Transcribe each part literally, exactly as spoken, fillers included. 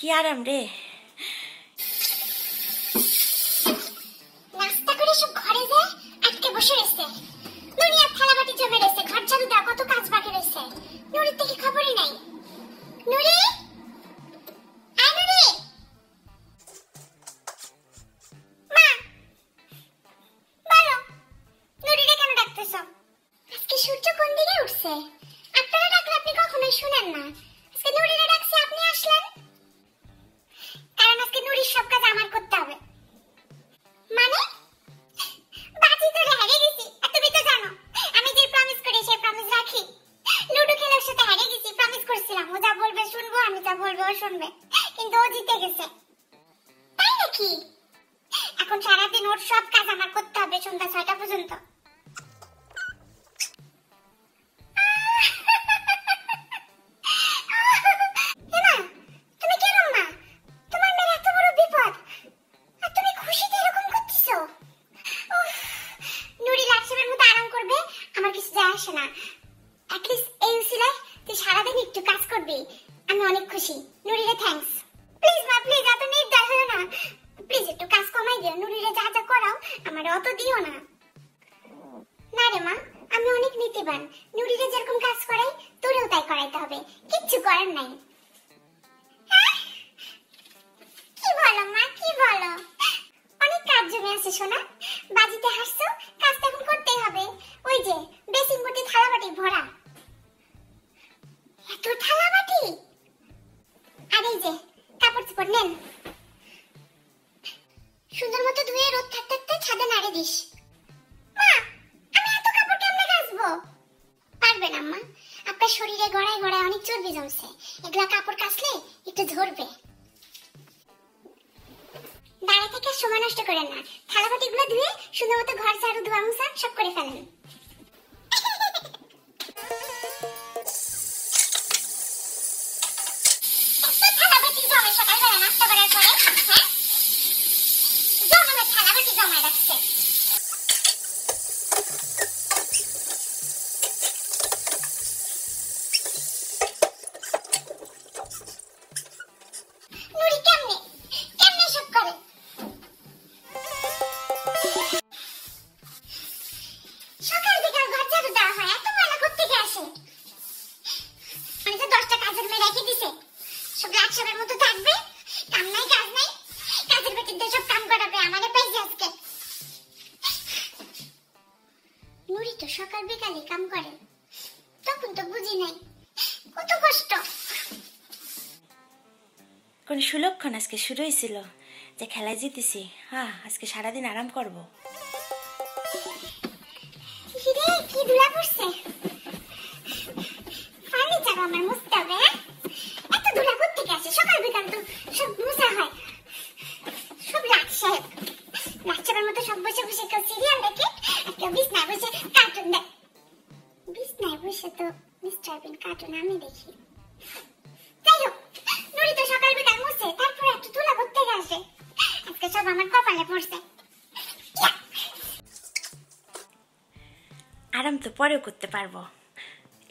কি আরাম রে। নাস্তা করে সব ঘরে যায় আটকে বসে রয়েছে। নুনিয়া থালাবাটি জমে রয়েছে, ঘর ঝাড়ু দাও, কত কাজ বাকি রয়েছে, নুরির থেকে খবরই নাই। নুরি সুলক্ষণ আজকে শুরু হয়েছিল যে খেলায় জিতেছি, হ্যাঁ আজকে সারাদিন আরাম করবো। আরাম তো পরেও করতে পারবো।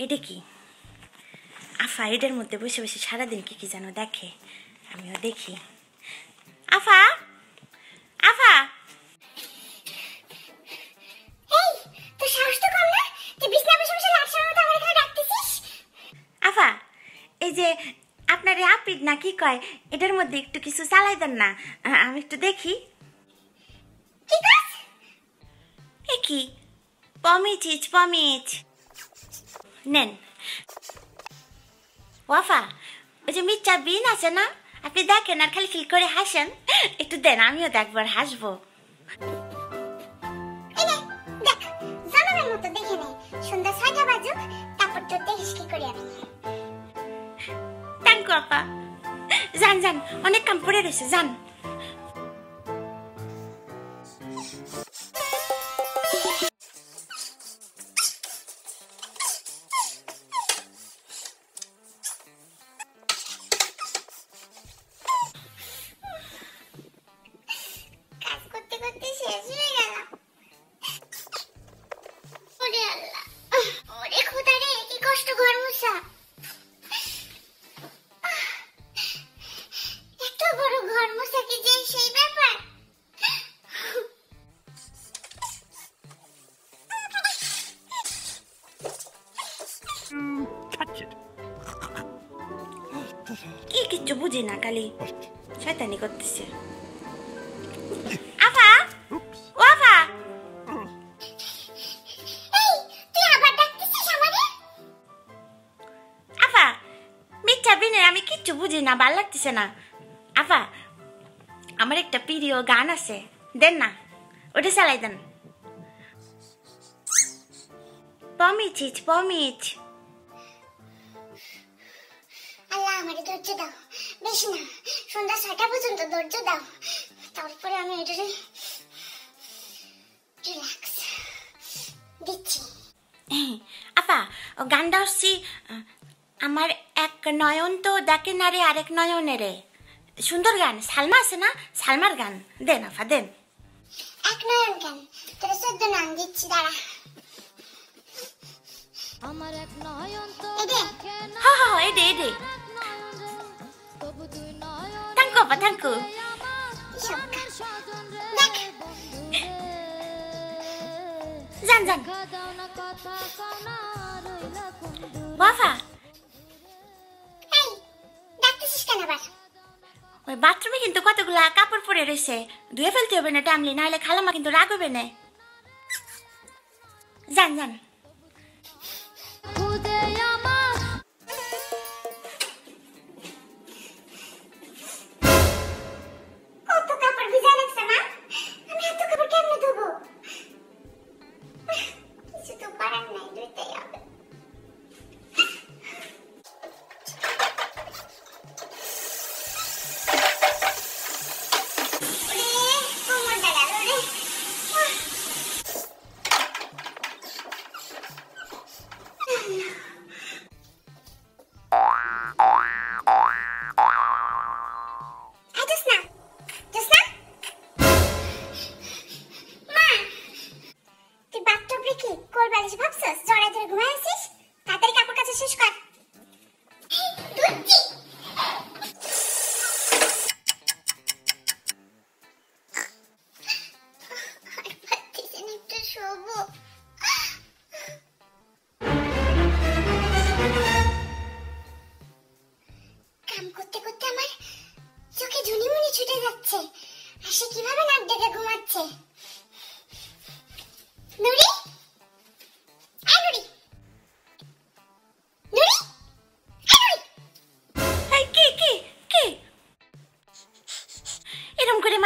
এটা কি আফা এটার মধ্যে বসে বসে সারাদিন কি কি যেন দেখে, আমিও দেখি। আফা আফা আফা এই যে আপনার আপিড না কি কয় এটার মধ্যে একটু কিছু চালাই দেন না, আমি একটু দেখি। কি পমিচিচ পমিচ নেন ওয়াফা, ওই যে মিচ্চা বিন আছে না, আপনি দেখেন আর খালি খিল করে হাসেন, একটু দেন আমিও দেখবার হাসবো। যান যান অনেক কাম পড়ে রয়েছে, যান। কিচ্ছু বুঝি না, খালি শয়তানি করতেছে। আফা, ও আফা, এই তুই আবার ডাকছিস আমারে? আফা, মিথ্যা বিনয় আমি কিচ্ছু বুঝি না, ভালো লাগতেছে না। আফা, আমার একটা প্রিয় গান আছে, দেন না, ওটা চালাই দেন। পমিচিচ পমিচ আল্লাহ আমারে ধৈর্য দাও, বেশি না, সন্ধ্যা ছয়টা পর্যন্ত ধৈর্য দাও, তারপরে আমি এটারে রিল্যাক্স দিচ্ছি। আপা, ও গানটা হচ্ছে আমার এক নয়ন তো দেখে না রে আরেক নয়নে রে, সুন্দর গান, সালমা আছে না, সালমার গান দেন আপা, দেন। এক নয়ন গান তোর সদ্য নাম দিচ্ছি, দাঁড়া। আমার এক নয়ন তো দেখে না, হ্যাঁ হ্যাঁ এই দে এই দে, তবু তুই নয়ন। থ্যাঙ্ক ইউ আপা, থ্যাঙ্ক ইউ। যান যান বাবা। এই ডাকতেছিস কেন আবার? ওই বাথরুমে কিন্তু কতগুলা কাপড় পরে রয়েছে, ধুয়ে ফেলতে হবে না টাইমলি, নাহলে খালামা কিন্তু রাগ হবে না। যান যান।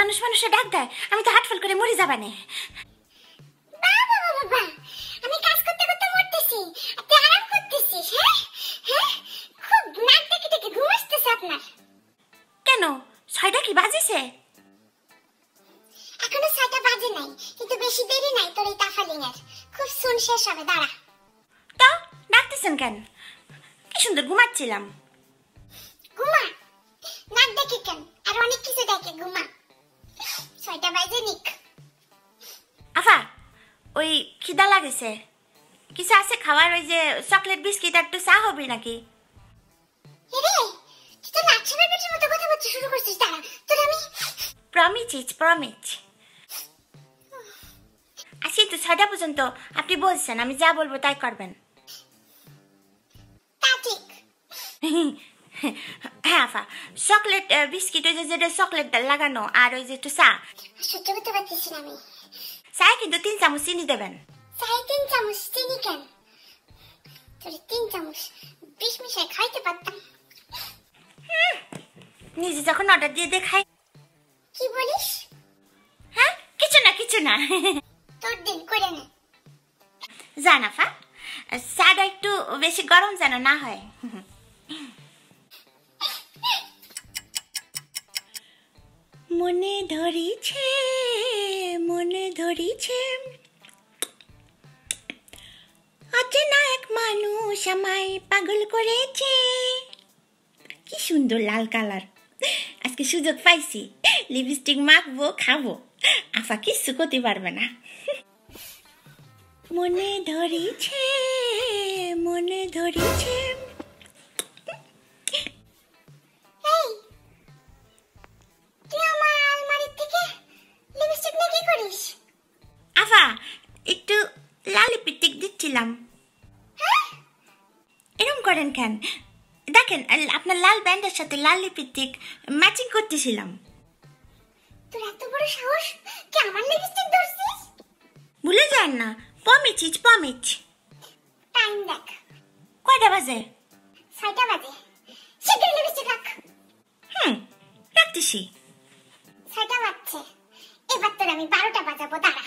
মানুষ মানুষে ডাক দেয়, আমি তো হাটফল করে মরে যাবানে। কেন ছয়টা কি বাজেছে? এখনো ছয়টা বাজে নাই, কিন্তু বেশি দেরি নাই তোর এই তাফালিং এর, খুব শুন শেষ হবে, দাঁড়া। তাও ডাকতেছেন কেন? কি সুন্দর ঘুমাচ্ছিলাম। ঘুমা নাক দেখে কেন, আর অনেক কিছু দেখে ঘুমা। ছয়টা বাজে নিক। আফা, ওই খিদা লাগেছে, কিছু আছে খাওয়ার? ওই যে চকলেট বিস্কিট আর একটু চা হবে নাকি? আসি তো ছয়টা পর্যন্ত, আপনি বলছেন আমি যা বলবো তাই করবেন। হ্যাঁ আফা, চকলেট বিস্কিট ওই যে চকলেট লাগানো আর ওই যে একটু চা। সহ্য করতে পারতেছি না আমি। চা কিন্তু তিন চামচ চিনি দেবেন। চায়ে তিন চামচ চিনি কেন? তোর তিন চামচ বিশ মিশাই খাইতে পারতাম। নিজে যখন অর্ডার দিয়ে দে খাই। কি বলিস? হ্যাঁ কিছু না কিছু না, তোর দিন করে নে। জান আফা, চাটা একটু বেশি গরম যেন না হয়। মনে ধরিছে মনে ধরিছে অচেনা এক মানুষ আমায় পাগল করেছে। কি সুন্দর লাল কালার, আজকে সুযোগ পাইছি, লিপস্টিক মাখবো খাবো, আফা কিচ্ছু করতে পারবে না। মনে ধরিছে মনে ধরিছে এরম করেন কেন? দেখেন আপনার লাল ব্যান্ডের সাথে লাল লিপস্টিক ম্যাচিং করতেছিলাম। তোর এত বড় সাহস কি আমার লিপস্টিক ধরছিস? ভুলে যান না পমিচিচ পমিচ। টাইম দেখ কয়টা বাজে? ছয়টা বাজে। শীঘ্র লিপস্টিক রাখ। হুম রাখতেছি। ছয়টা বাজছে, এবার তোর আমি বারোটা বাজাবো, দাঁড়া।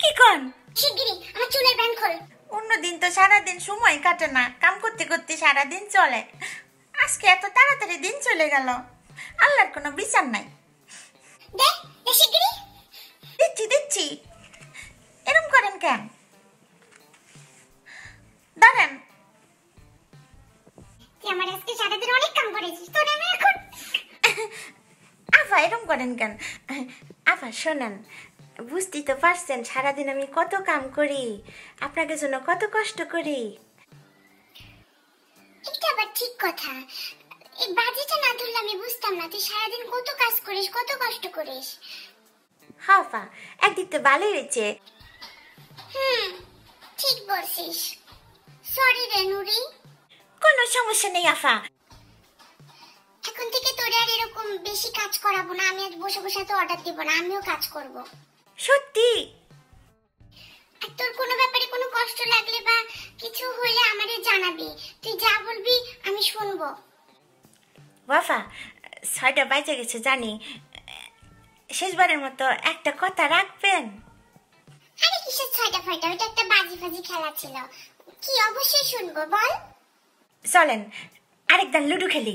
কি কর? শীঘ্রই আমার চুলের ব্যান্ড খোল। অন্যদিন তো সারাদিন সময় কাটে না, কাম করতে করতে সারাদিন চলে, আজকে এত তাড়াতাড়ি দিন চলে গেল, আল্লাহর কোনো বিচার নাই। দিচ্ছি দিচ্ছি, এরম করেন কেন? দাঁড়ান। আফা এরম করেন কেন? আফা শোনেন, বুঝতেই তো পারছেন সারাদিন আমি কত কাম করি, আপনাদের জন্য কত কষ্ট করি। এটা আবার ঠিক কথা, এই বাজিটা না ধরলে আমি বুঝতাম না তুই সারাদিন কত কাজ করিস, কত কষ্ট করিস। হ্যাঁ পা, একদিক তো ভালোই হয়েছে। হুম ঠিক বলছিস। সরি রে নুরি। কোনো সমস্যা নেই আফা। এখন থেকে তোর আর এরকম বেশি কাজ করাবো না, আমি আজ বসে বসে তো অর্ডার দিব না, আমিও কাজ করব। সত্যি? আর তোর কোনো ব্যাপারে কোনো কষ্ট লাগলে বা কিছু হলে আমারে জানাবি, তুই যা বলবি আমি শুনবো। ওয়াফা ছয়টা বাইজে গেছে জানি, শেষবারের মতো একটা কথা রাখবেন। আরে কিসের ছয়টা ফাইটা, ওটা একটা বাজি ফাজি খেলা ছিল, কি অবশ্যই শুনবো বল। চলেন আরেকবার লুডু খেলি।